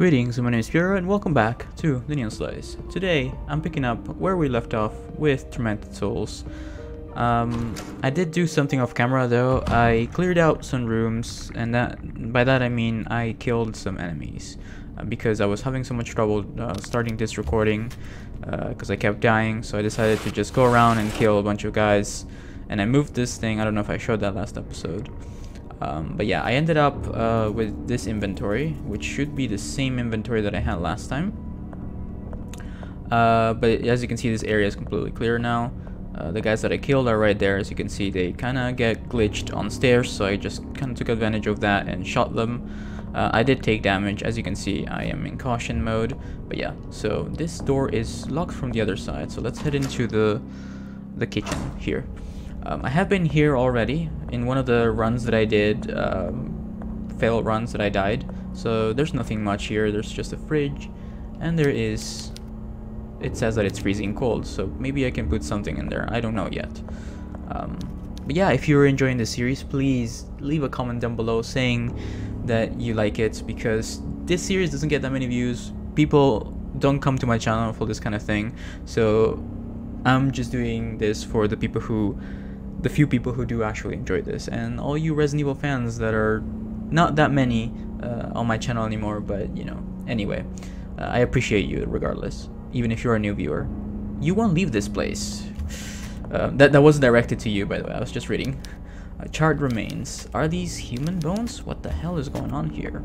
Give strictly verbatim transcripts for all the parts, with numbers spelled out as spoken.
Greetings, my name is Piero and welcome back to the Neon Slice. Today I'm picking up where we left off with Tormented Souls. Um, I did do something off camera though. I cleared out some rooms, and that by that I mean I killed some enemies uh, because I was having so much trouble uh, starting this recording because uh, I kept dying, so I decided to just go around and kill a bunch of guys. And I moved this thing, I don't know if I showed that last episode. Um, but yeah, I ended up uh, with this inventory, which should be the same inventory that I had last time. Uh, but as you can see, this area is completely clear now. Uh, the guys that I killed are right there. As you can see, they kind of get glitched on stairs, so I just kind of took advantage of that and shot them. Uh, I did take damage. As you can see, I am in caution mode. But yeah, so this door is locked from the other side, so let's head into the, the kitchen here. Um, I have been here already in one of the runs that I did, um, failed runs that I died, so there's nothing much here. There's just a fridge, and there is, it says that it's freezing cold, so maybe I can put something in there, I don't know yet. Um, but yeah, if you're enjoying the series, please leave a comment down below saying that you like it, because this series doesn't get that many views. People don't come to my channel for this kind of thing, so I'm just doing this for the people who the few people who do actually enjoy this, and all you Resident Evil fans that are not that many uh, on my channel anymore, but you know, anyway, uh, I appreciate you regardless, even if you're a new viewer. You won't leave this place. Uh, that, that wasn't directed to you, by the way, I was just reading. Uh, charred remains. Are these human bones? What the hell is going on here?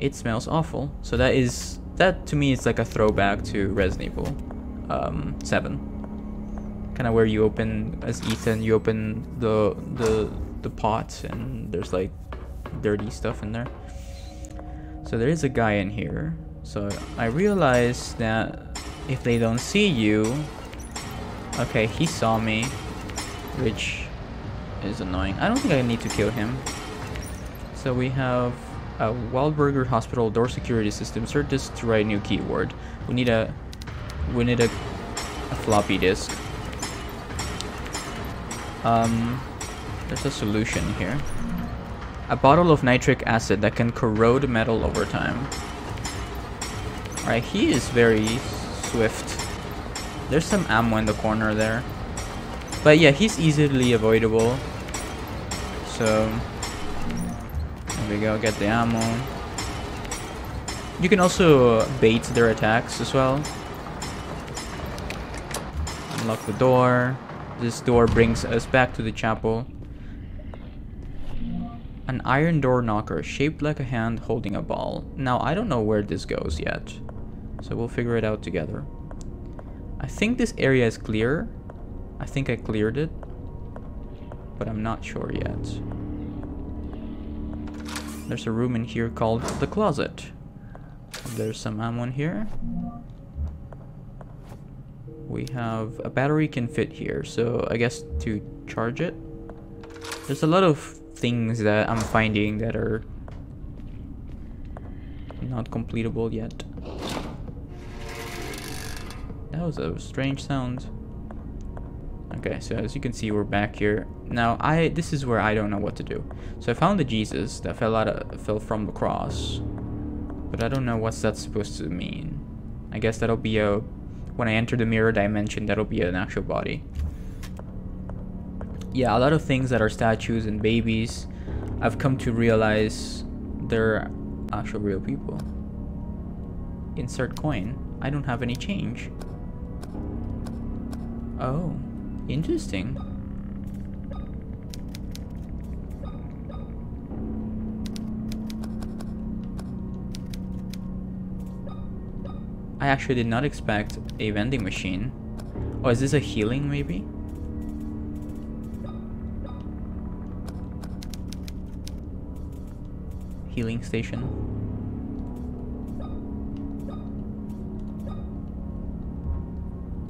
It smells awful. So that is, that to me is like a throwback to Resident Evil um, seven. Kind of where you open as Ethan, you open the the the pot and there's like dirty stuff in there. So there is a guy in here. So I realized that if they don't see you, okay, he saw me, which is annoying. I don't think I need to kill him. So we have a Wildberger hospital door security system. Search disk to write new keyword. We need a we need a, a floppy disk. Um, there's a solution here. A bottle of nitric acid that can corrode metal over time. Alright, he is very swift. There's some ammo in the corner there. But yeah, he's easily avoidable. So, there we go, get the ammo. You can also bait their attacks as well. Unlock the door. This door brings us back to the chapel. An iron door knocker shaped like a hand holding a ball. Now, I don't know where this goes yet, so we'll figure it out together. I think this area is clear. I think I cleared it, but I'm not sure yet. There's a room in here called the closet. There's some ammo in here. We have a battery can fit here, so I guess to charge it. There's a lot of things that I'm finding that are not completable yet. That was a strange sound. Okay, so as you can see, we're back here. Now, I this is where I don't know what to do. So I found the Jesus that fell out of, fell from the cross, but I don't know what's that supposed to mean. I guess that'll be a when I enter the mirror dimension, that'll be an actual body. Yeah, a lot of things that are statues and babies, I've come to realize they're actual real people. Insert coin. I don't have any change. Oh, interesting. I actually did not expect a vending machine. Oh, is this a healing maybe? Healing station.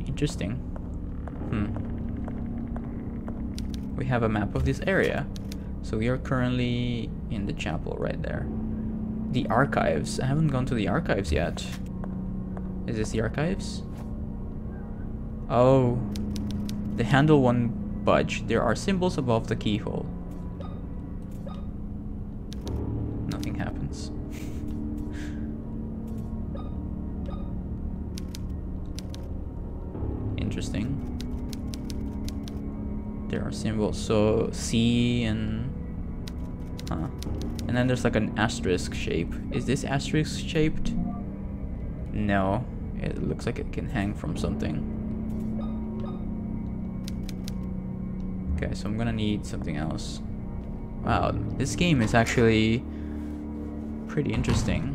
Interesting. Hmm. We have a map of this area. So we are currently in the chapel right there. The archives. I haven't gone to the archives yet. Is this the archives? Oh, the handle won't budge. There are symbols above the keyhole. Nothing happens. interesting. There are symbols, so C and... Huh. And then there's like an asterisk shape. Is this asterisk shaped? No, it looks like it can hang from something. Okay, so I'm gonna need something else. Wow, this game is actually pretty interesting.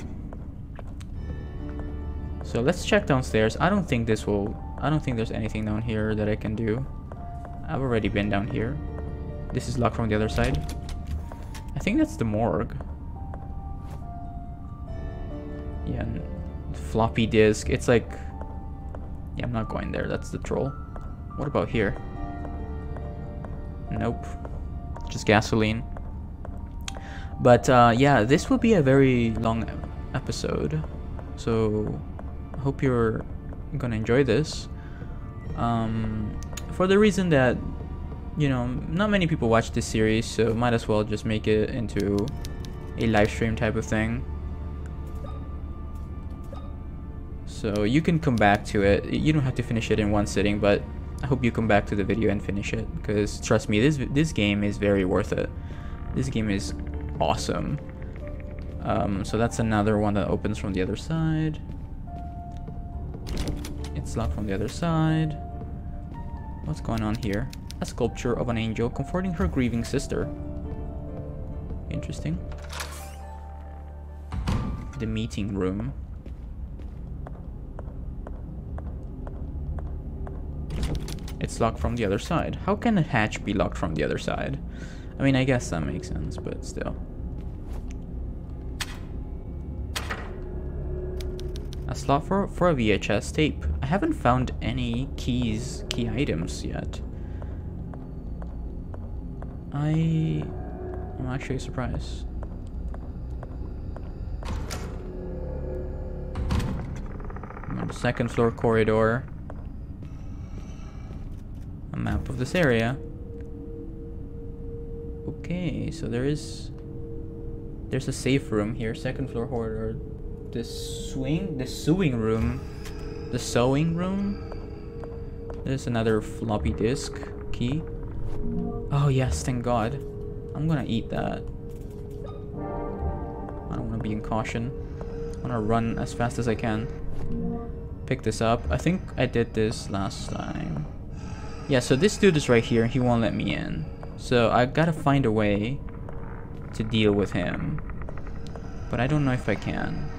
So let's check downstairs. I don't think this will... I don't think there's anything down here that I can do. I've already been down here. This is locked from the other side. I think that's the morgue. Yeah, and floppy disk. It's like... Yeah, I'm not going there. That's the troll. What about here? Nope, just gasoline. But uh, yeah, this will be a very long episode, so I hope you're gonna enjoy this, um, for the reason that, you know, not many people watch this series, so might as well just make it into a live stream type of thing, so you can come back to it. You don't have to finish it in one sitting, but I hope you come back to the video and finish it, because trust me, this this game is very worth it. This game is awesome. Um, so that's another one that opens from the other side. It's locked from the other side. What's going on here? A sculpture of an angel comforting her grieving sister. Interesting. The meeting room. It's locked from the other side. How can a hatch be locked from the other side? I mean, I guess that makes sense, but still. A slot for, for a V H S tape. I haven't found any keys, key items yet. I... I'm actually surprised. Second floor corridor. A map of this area. Okay, so there is there's a safe room here, second floor corridor, the swing the sewing room, the sewing room. There's another floppy disk key. Oh yes, thank God. I'm gonna eat that. I don't wanna be in caution. I wanna run as fast as I can. Pick this up. I think I did this last time. Yeah, so this dude is right here. He won't let me in. So I gotta find a way to deal with him. But I don't know if I can.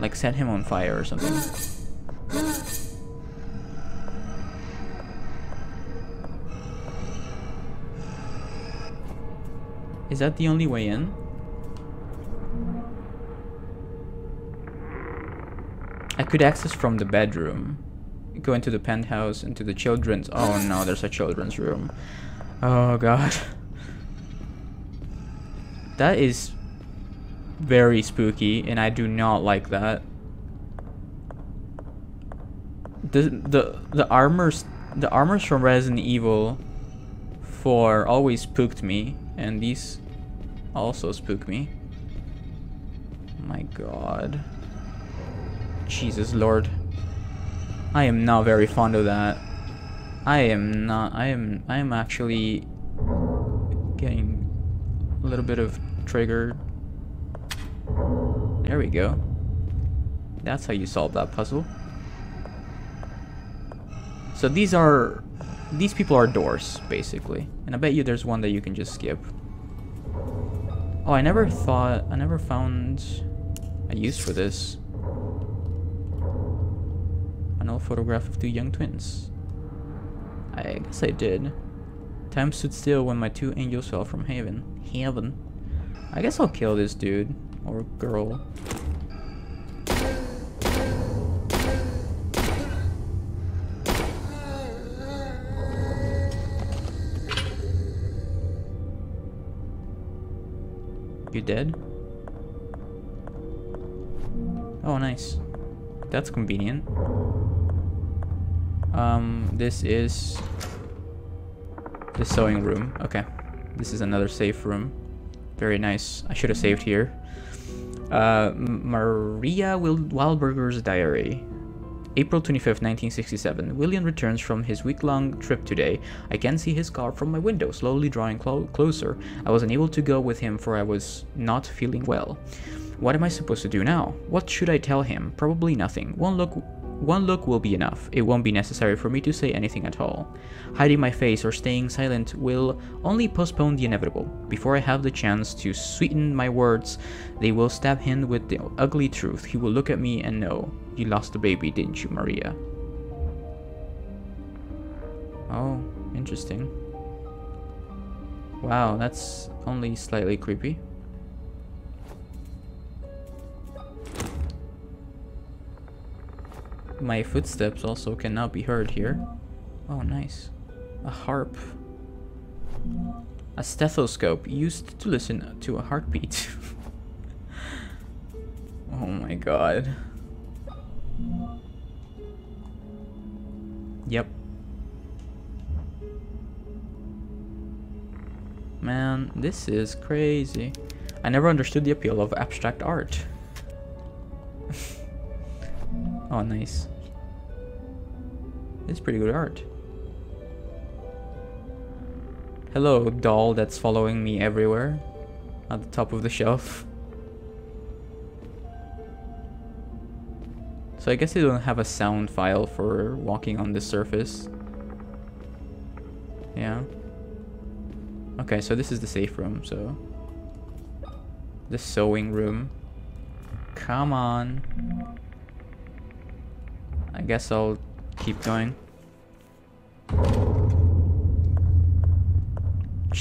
Like, set him on fire or something. Is that the only way in? I could access from the bedroom. Go into the penthouse, into the children's... Oh no, there's a children's room. Oh God. That is very spooky, and I do not like that. The the the armors the armors from Resident Evil four always spooked me, and these also spook me. My God. Jesus Lord. I am not very fond of that. I am not, I am, I am actually getting a little bit of trigger. There we go. That's how you solve that puzzle. So these are, these people are doors, basically. And I bet you there's one that you can just skip. Oh, I never thought, I never found a use for this. Photograph of two young twins. I guess I did. Time stood still when my two angels fell from heaven. Heaven. I guess I'll kill this dude or girl. You dead? Oh, nice. That's convenient. Um, this is the sewing room. Okay, this is another safe room. Very nice. I should have saved here. Uh, Maria Wellberger's diary. April twenty-fifth, nineteen sixty-seven, William returns from his week-long trip today. I can see his car from my window, slowly drawing clo closer. I was unable to go with him for I was not feeling well. What am I supposed to do now? What should I tell him? Probably nothing. One look One look will be enough. It won't be necessary for me to say anything at all. Hiding my face or staying silent will only postpone the inevitable. Before I have the chance to sweeten my words, they will stab him with the ugly truth. He will look at me and know. You lost the baby, didn't you, Maria? Oh, interesting. Wow, that's only slightly creepy. My footsteps also cannot be heard here. Oh, nice. A harp. A stethoscope used to listen to a heartbeat. Oh my god. Yep. Man, this is crazy. I never understood the appeal of abstract art. Oh, nice. It's pretty good art. Hello, doll that's following me everywhere. At the top of the shelf. So I guess they don't have a sound file for walking on this surface. Yeah. Okay, so this is the safe room, so... the sewing room. Come on. I guess I'll keep going.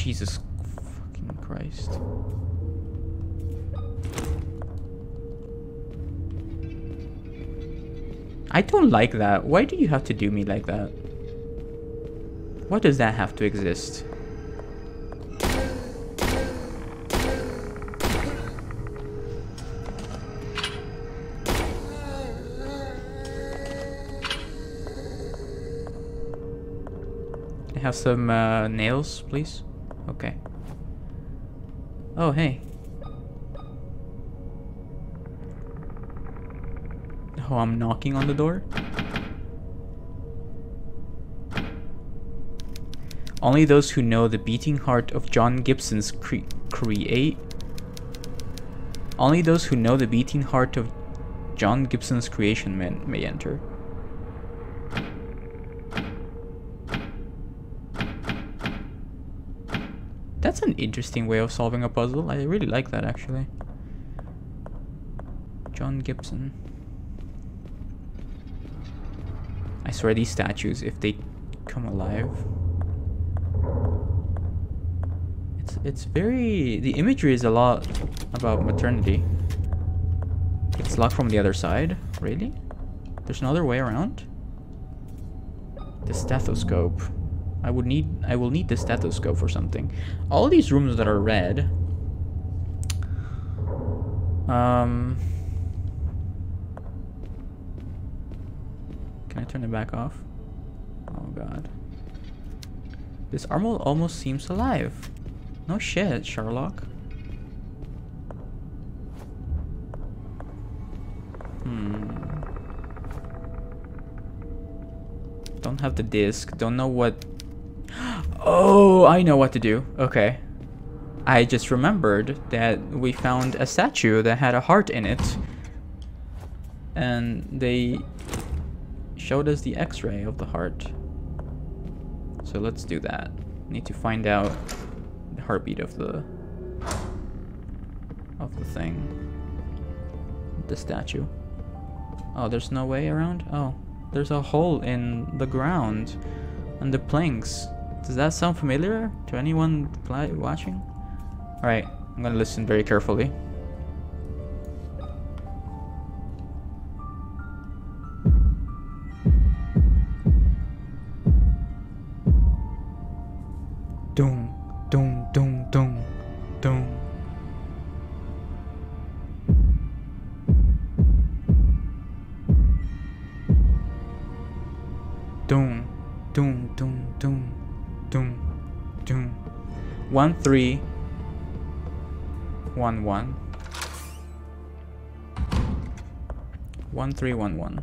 Jesus fucking Christ. I don't like that. Why do you have to do me like that? Why does that have to exist? Have some uh, nails, please. Okay. Oh, hey. Oh, I'm knocking on the door. Only those who know the beating heart of John Gibson's cre create. Only those who know the beating heart of John Gibson's creation may, may enter. That's an interesting way of solving a puzzle. I really like that, actually. John Gibson. I swear these statues, if they come alive... It's, it's very... The imagery is a lot about maternity. It's locked from the other side. Really? There's another way around? The stethoscope. I would need I will need the stethoscope for something. All these rooms that are red. Um Can I turn it back off? Oh god. This armor almost seems alive. No shit, Sherlock. Hmm. Don't have the disc. Don't know what. Oh, I know what to do. Okay. I just remembered that we found a statue that had a heart in it. And they showed us the x-ray of the heart. So let's do that. Need to find out the heartbeat of the of the thing. The statue. Oh, there's no way around? Oh, there's a hole in the ground and the planks. Does that sound familiar to anyone watching? Alright, I'm gonna listen very carefully. Doom, doom, doom, doom, doom. Doom, doom, doom, doom. Doom, doom. One, three, one, one. One, three, one, one.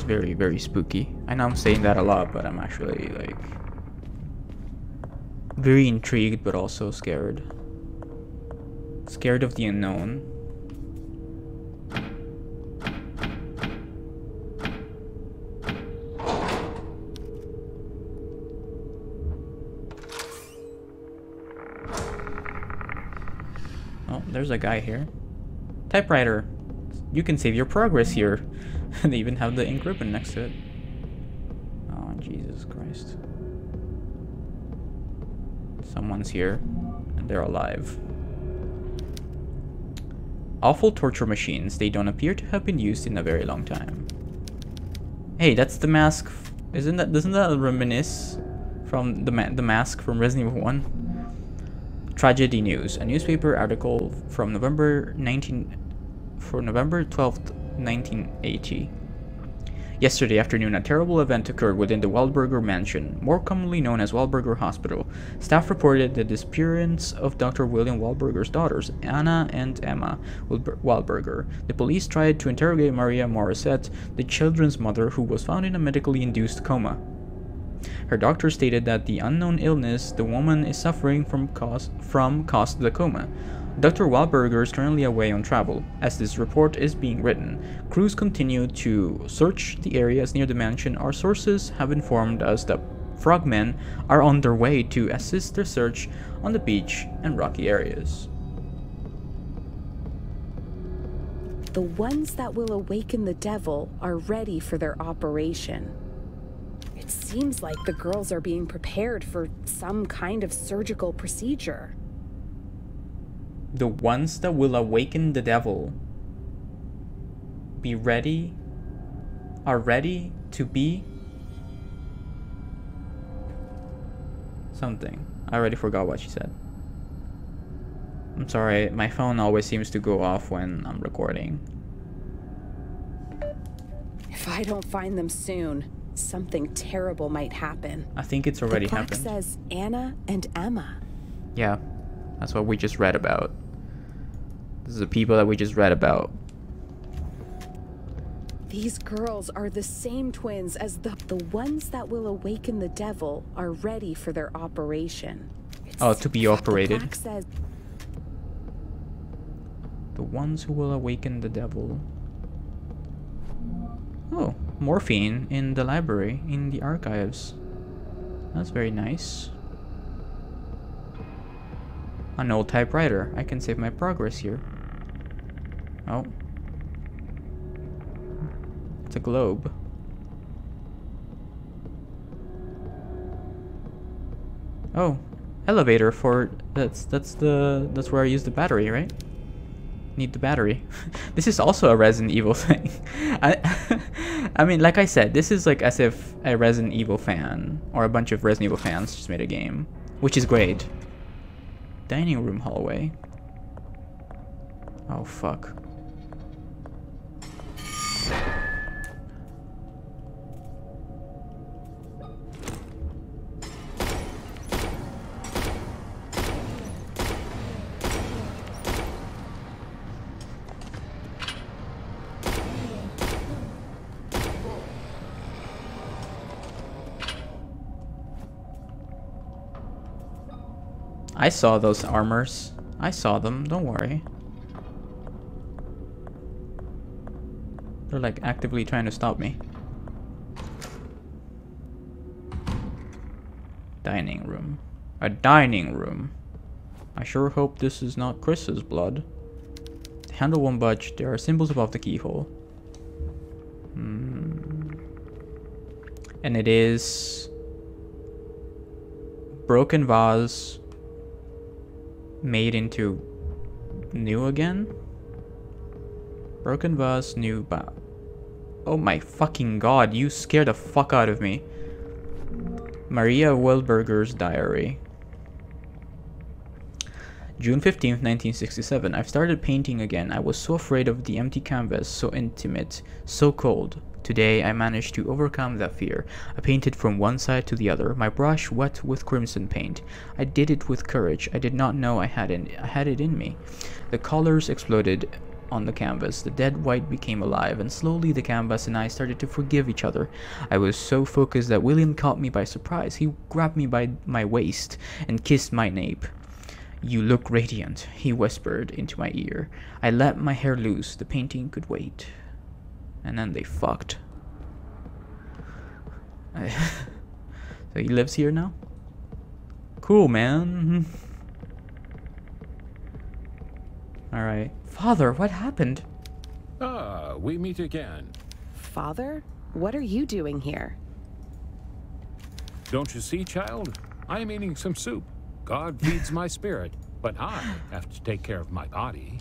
is very, very spooky. I know I'm saying that a lot, but I'm actually like very intrigued, but also scared. Scared of the unknown. Oh, there's a guy here. Typewriter. You can save your progress here. They even have the ink ribbon next to it. Oh, Jesus Christ. Someone's here, and they're alive. Awful torture machines. They don't appear to have been used in a very long time. Hey, that's the mask. Isn't that, doesn't that reminisce from the, ma the mask from Resident Evil one? Tragedy News, a newspaper article from November twelfth, nineteen eighty. Yesterday afternoon, a terrible event occurred within the Wildberger mansion, more commonly known as Wildberger Hospital. Staff reported the disappearance of Doctor William Wahlberger's daughters, Anna and Emma Wahlberger. The police tried to interrogate Maria Morissette, the children's mother, who was found in a medically induced coma. Her doctor stated that the unknown illness the woman is suffering from caused from caused the coma. Doctor Wellberger is currently away on travel. As this report is being written, crews continue to search the areas near the mansion. Our sources have informed us that frogmen are on their way to assist their search on the beach and rocky areas. The ones that will awaken the devil are ready for their operation. It seems like the girls are being prepared for some kind of surgical procedure. The ones that will awaken the devil be ready are ready to be something. I already forgot what she said. I'm sorry, my phone always seems to go off when I'm recording. If I don't find them soon, something terrible might happen. I think it's already happened. The plaque says Anna and Emma. Yeah, that's what we just read about. This is the people that we just read about. These girls are the same twins as the the ones that will awaken the devil are ready for their operation. Oh, to be operated. The, says the ones who will awaken the devil. Oh, morphine in the library, in the archives. That's very nice. An old typewriter. I can save my progress here. Oh. It's a globe. Oh, elevator for that's that's the that's where I use the battery, right? Need the battery. This is also a Resident Evil thing. I I mean, like I said, this is like as if a Resident Evil fan or a bunch of Resident Evil fans just made a game, which is great. Dining room hallway. Oh fuck. I saw those armors. I saw them, don't worry. They're like actively trying to stop me. Dining room. A dining room. I sure hope this is not Chris's blood. The handle won't budge. There are symbols above the keyhole. Hmm. And it is... broken vase... made into new again? Broken vase, new ba- Oh my fucking god, you scared the fuck out of me. Maria Wellberger's diary. June fifteenth, nineteen sixty-seven. I've started painting again. I was so afraid of the empty canvas, so intimate, so cold. Today, I managed to overcome that fear. I painted from one side to the other, my brush wet with crimson paint. I did it with courage. I did not know I had, in, I had it in me. The colors exploded on the canvas. The dead white became alive, and slowly the canvas and I started to forgive each other. I was so focused that William caught me by surprise. He grabbed me by my waist and kissed my nape. "You look radiant," he whispered into my ear. I let my hair loose. The painting could wait. And then they fucked. So he lives here now? Cool, man. Alright. Father, what happened? Ah, we meet again. Father? What are you doing here? Don't you see, child? I am eating some soup. God feeds my spirit, but I have to take care of my body.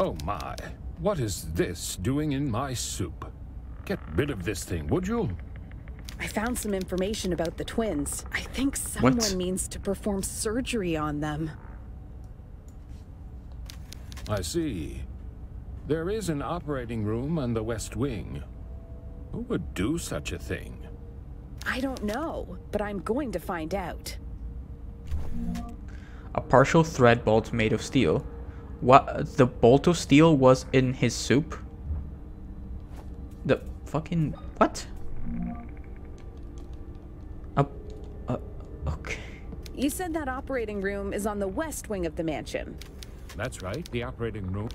Oh my, what is this doing in my soup? Get rid of this thing, would you? I found some information about the twins. I think someone what? means to perform surgery on them. I see. There is an operating room on the West Wing. Who would do such a thing? I don't know, but I'm going to find out. A partial thread bolt made of steel. What? The bolt of steel was in his soup? The fucking... what? Uh, uh, okay. You said that operating room is on the west wing of the mansion. That's right, the operating room.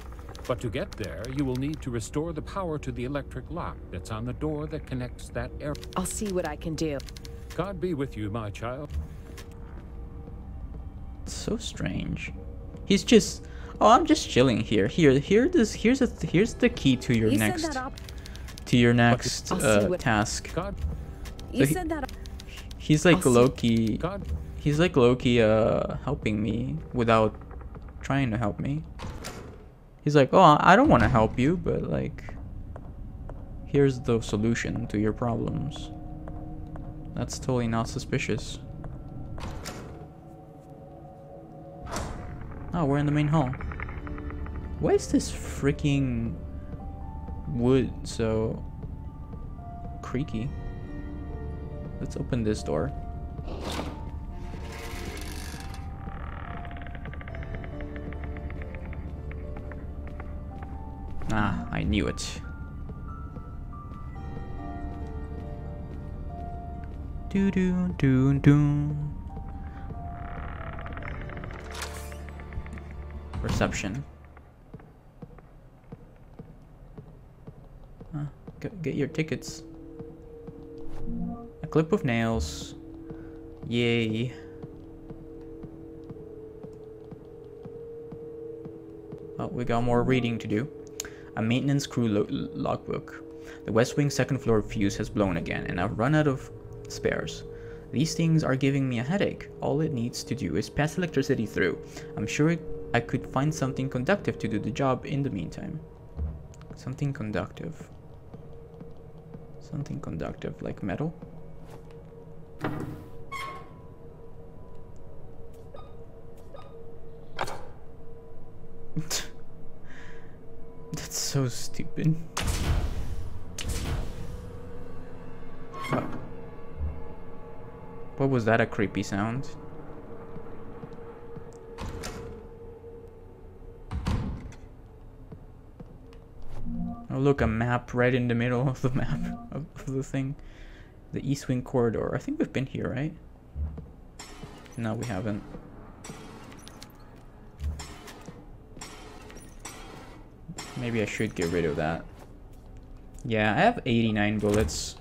But to get there, you will need to restore the power to the electric lock that's on the door that connects that air... I'll see what I can do. God be with you, my child. So strange. He's just, oh, I'm just chilling here. Here, here. This, here's a, here's the key to your you next, to your next uh, task. God. You so he, said that up. He's like I'll Loki. God. He's like Loki, uh, helping me without trying to help me. He's like, oh, I don't want to help you, but like, here's the solution to your problems. That's totally not suspicious. Oh, we're in the main hall. Why is this freaking wood so creaky? Let's open this door. Ah, I knew it. Doo doo doo doo. Reception. Huh, get your tickets. A clip of nails. Yay. Oh, we got more reading to do. A maintenance crew lo logbook. The West Wing second floor fuse has blown again, and I've run out of spares. These things are giving me a headache. All it needs to do is pass electricity through. I'm sure it I could find something conductive to do the job in the meantime. Something conductive. Something conductive, like metal. That's so stupid. What? What was that? A creepy sound? Look, a map right in the middle of the map of the thing. The East Wing corridor. I think we've been here, right? No, we haven't. Maybe I should get rid of that. Yeah, I have eighty-nine bullets.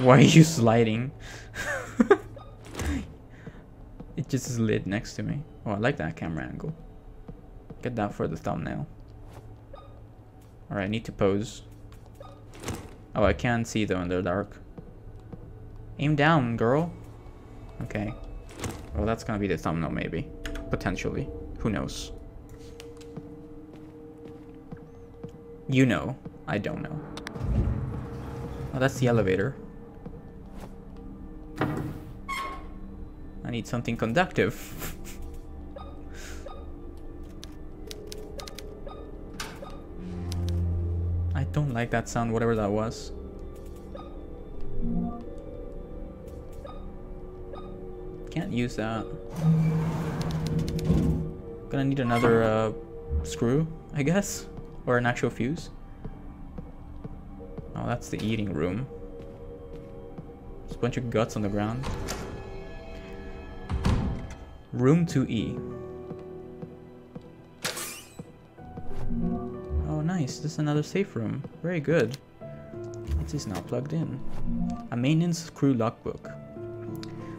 Why are you sliding? It just slid next to me. Oh, I like that camera angle. Get that for the thumbnail. Alright, I need to pose. Oh, I can't see though in the dark. Aim down, girl. Okay. Well, that's gonna be the thumbnail maybe. Potentially. Who knows? You know. I don't know. Oh, that's the elevator. I need something conductive. don't like that sound, whatever that was. Can't use that. Gonna need another uh, screw, I guess, or an actual fuse. Oh, that's the eating room. There's a bunch of guts on the ground. Room two E. Oh, nice. This is another safe room. Very good. It is now plugged in. A maintenance crew logbook.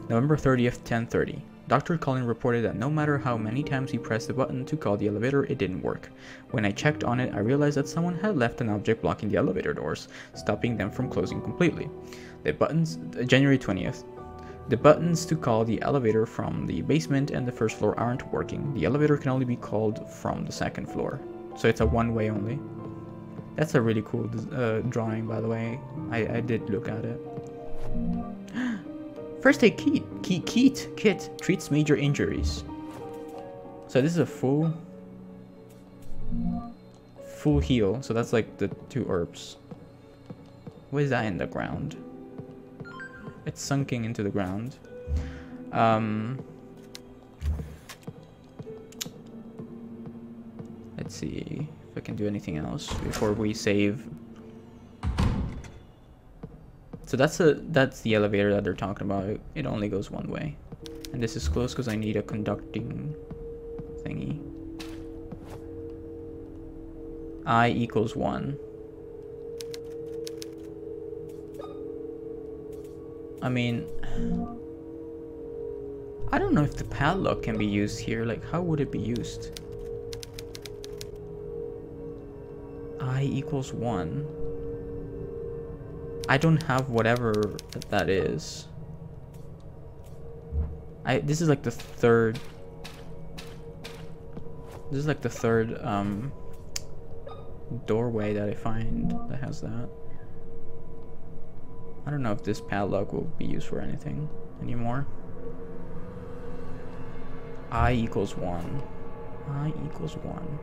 November thirtieth, ten thirty. Doctor Colin reported that no matter how many times he pressed the button to call the elevator, it didn't work. When I checked on it, I realized that someone had left an object blocking the elevator doors, stopping them from closing completely. The buttons... January twentieth. The buttons to call the elevator from the basement and the first floor aren't working. The elevator can only be called from the second floor. So it's a one-way only. That's a really cool uh, drawing, by the way. I, I did look at it. First aid kit, kit, kit, kit treats major injuries. So this is a full, full heal. So that's like the two herbs. What is that in the ground? It's sunken into the ground. Um, let's see if I can do anything else before we save. So that's a that's the elevator that they're talking about. It only goes one way. And this is closed because I need a conducting thingy. I equals one. I mean, I don't know if the padlock can be used here. Like, how would it be used? I equals one. I don't have whatever that is. I this is like the third. This is like the third um, doorway that I find that has that. I don't know if this padlock will be used for anything anymore. I equals one. I equals one.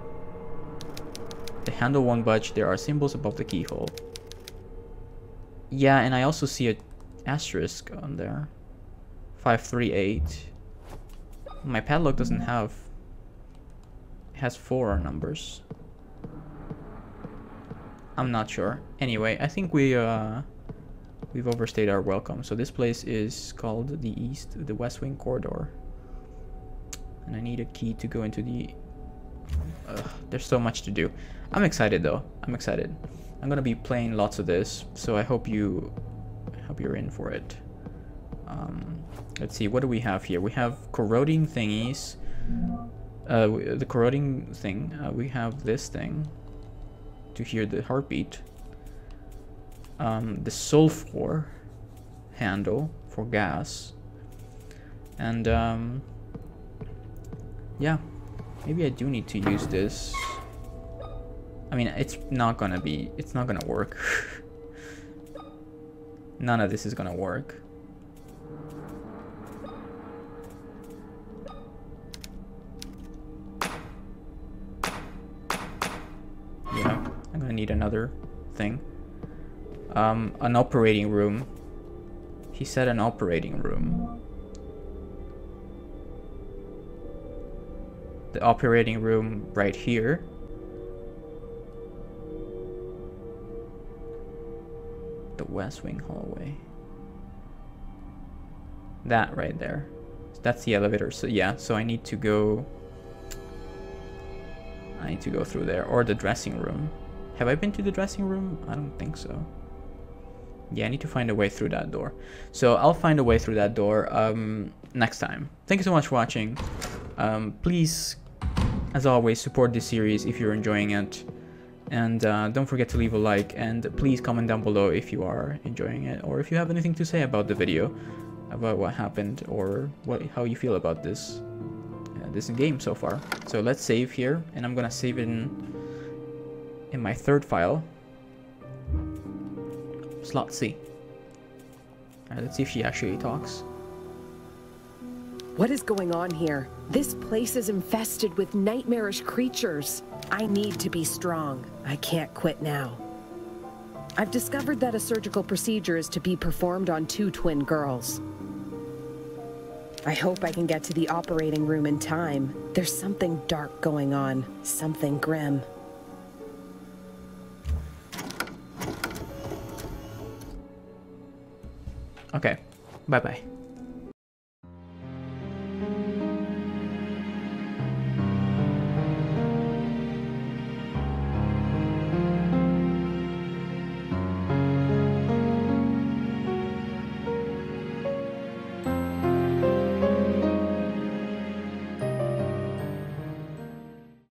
The handle won't budge. There are symbols above the keyhole. Yeah, and I also see a asterisk on there. five three eight. My padlock doesn't have... It has four numbers. I'm not sure. Anyway, I think we, uh... we've overstayed our welcome. So this place is called the East... the West Wing Corridor. And I need a key to go into the... Ugh, there's so much to do. I'm excited, though. I'm excited. I'm gonna be playing lots of this, so I hope you, I hope you're in for it. Um, let's see, what do we have here? We have corroding thingies, uh, the corroding thing. Uh, we have this thing to hear the heartbeat. Um, the sulfur handle for gas, and um, yeah, maybe I do need to use this. I mean, it's not gonna be, it's not gonna work. None of this is gonna work. Yeah, I'm gonna need another thing. Um, an operating room. He said an operating room. The operating room right here. The West Wing hallway. That right there. That's the elevator. So yeah, so I need to go... I need to go through there. Or the dressing room. Have I been to the dressing room? I don't think so. Yeah, I need to find a way through that door. So I'll find a way through that door um, next time. Thank you so much for watching. Um, please, as always, support this series if you're enjoying it. And uh, don't forget to leave a like, and please comment down below if you are enjoying it, or if you have anything to say about the video, about what happened, or what how you feel about this uh, this game so far. So let's save here, and I'm gonna save it in in my third file, slot C. All right, let's see if she actually talks. What is going on here? This place is infested with nightmarish creatures. I need to be strong. I can't quit now. I've discovered that a surgical procedure is to be performed on two twin girls. I hope I can get to the operating room in time. There's something dark going on, something grim. Okay, bye-bye.